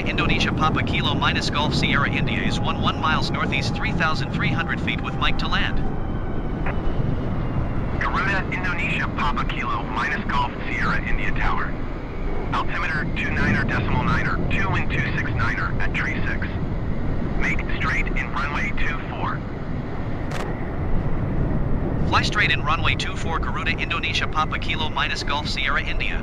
Garuda Indonesia Papa Kilo minus Golf Sierra India is 11 miles northeast 3,300 feet with Mike to land. Garuda Indonesia Papa Kilo minus Golf Sierra India Tower. Altimeter 29.9er, 2 and 269er at tree 6. Make straight in runway 24. Fly straight in runway 24 Garuda Indonesia Papa Kilo minus Golf Sierra India.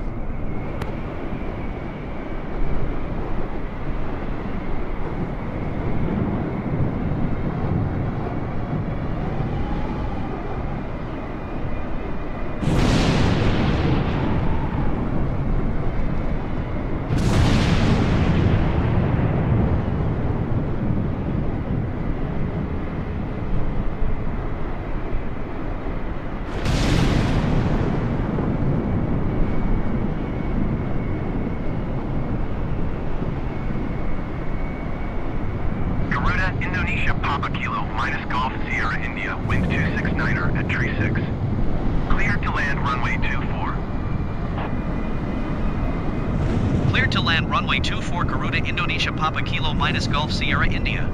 Runway 24 Garuda Indonesia Papa Kilo minus Golf Sierra India.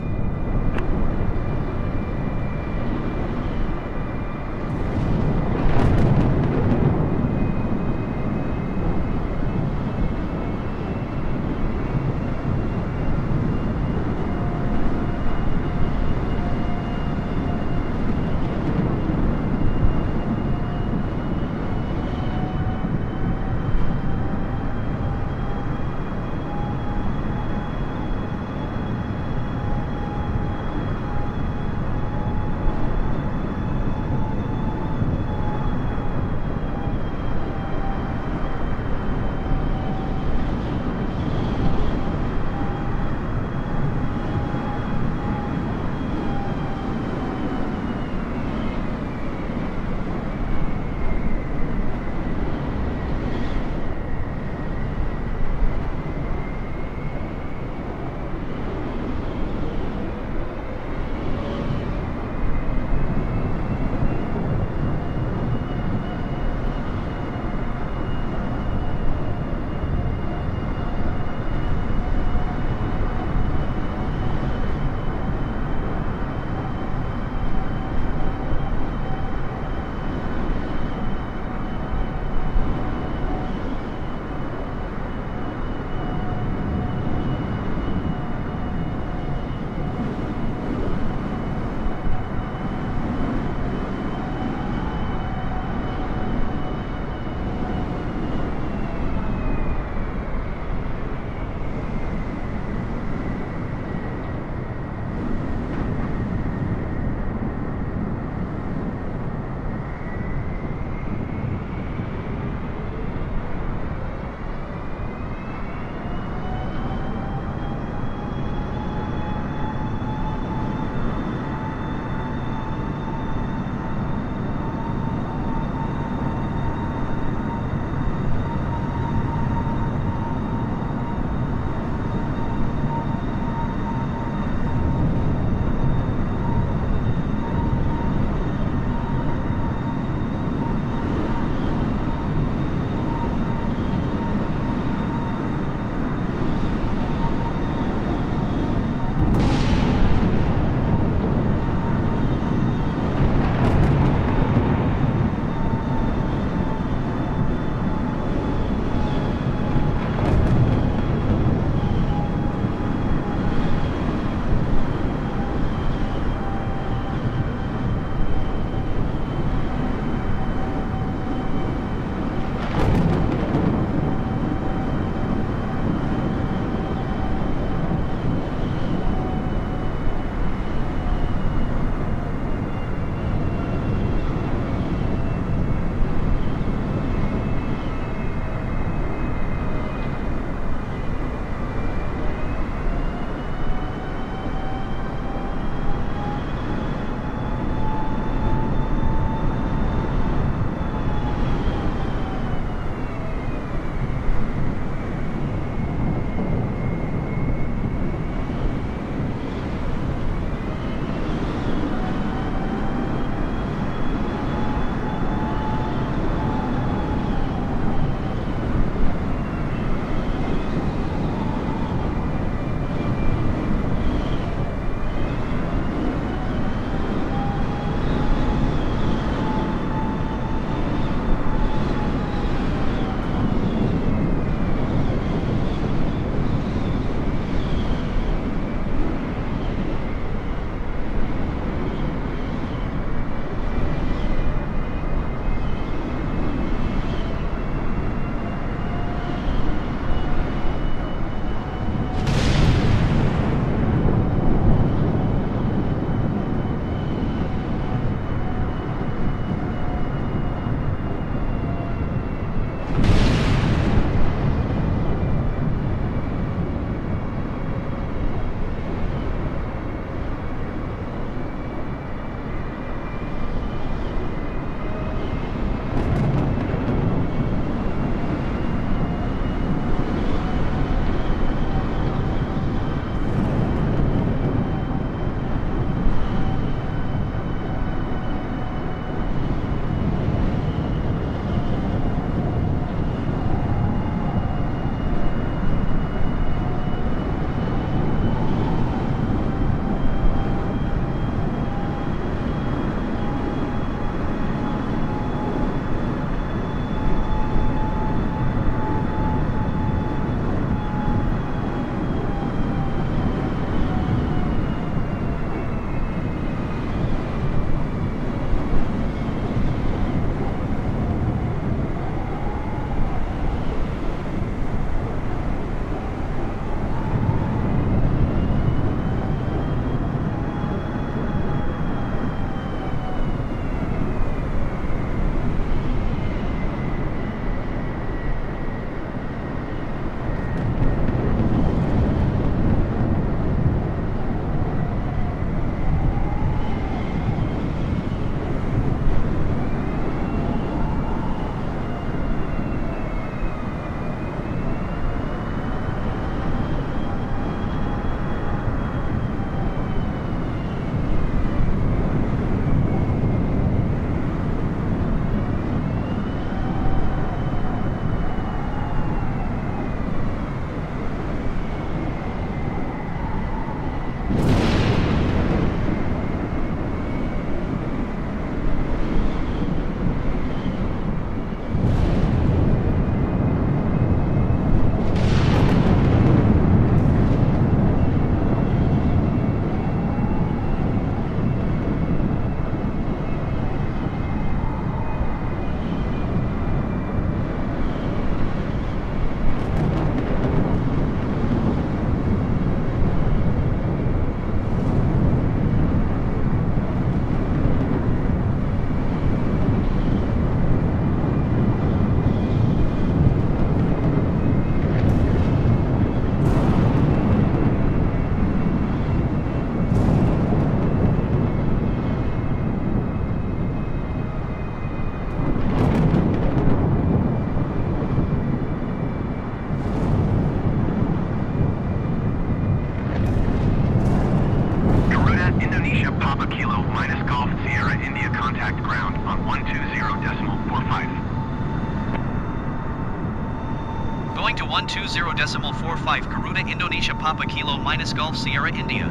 contact ground on 120.45. Going to 120.45, Garuda Indonesia Papa Kilo minus Golf Sierra India.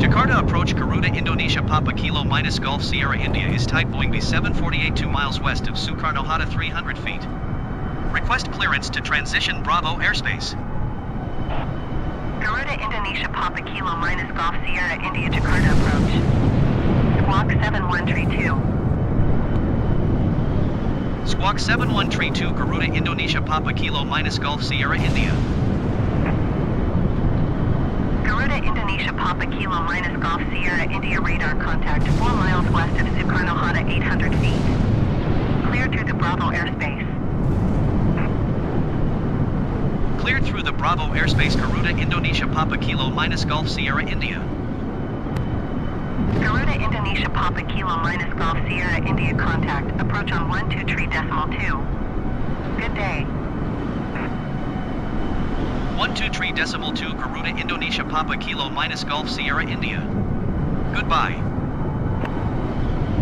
Jakarta approach Garuda Indonesia Papa Kilo minus Golf Sierra India is type Boeing B748 2 miles west of Soekarno-Hatta 300 feet. Request clearance to transition Bravo airspace. Garuda Indonesia Papa Kilo minus Golf Sierra India Jakarta approach. Squawk 7132. Squawk 7132 Garuda Indonesia Papa Kilo minus Golf Sierra India. Garuda Indonesia Papa Kilo minus Golf Sierra India radar contact 4 miles west of Soekarno-Hatta 800 feet. Cleared through the Bravo airspace. Cleared through the Bravo airspace Garuda Indonesia Papa Kilo minus Golf Sierra India. Garuda Indonesia Papa Kilo minus Golf Sierra India contact. Approach on 123.2. Good day. 123.2 Garuda Indonesia Papa Kilo minus Golf Sierra India. Goodbye.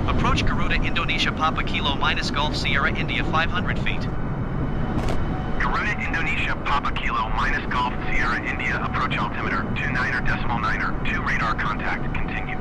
Approach Garuda Indonesia Papa Kilo minus Golf Sierra India 500 feet. Garuda Indonesia Papa Kilo minus Golf Sierra India approach altimeter 29.9 2 radar contact continue.